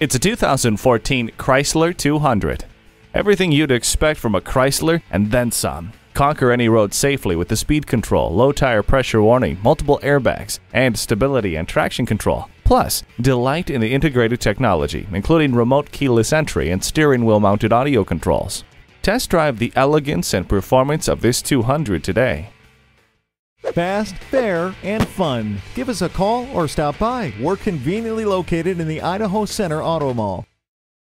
It's a 2014 Chrysler 200. Everything you'd expect from a Chrysler and then some. Conquer any road safely with the speed control, low tire pressure warning, multiple airbags, and stability and traction control. Plus, delight in the integrated technology, including remote keyless entry and steering wheel mounted audio controls. Test drive the elegance and performance of this 200 today. Fast, fair, and fun. Give us a call or stop by. We're conveniently located in the Idaho Center Auto Mall.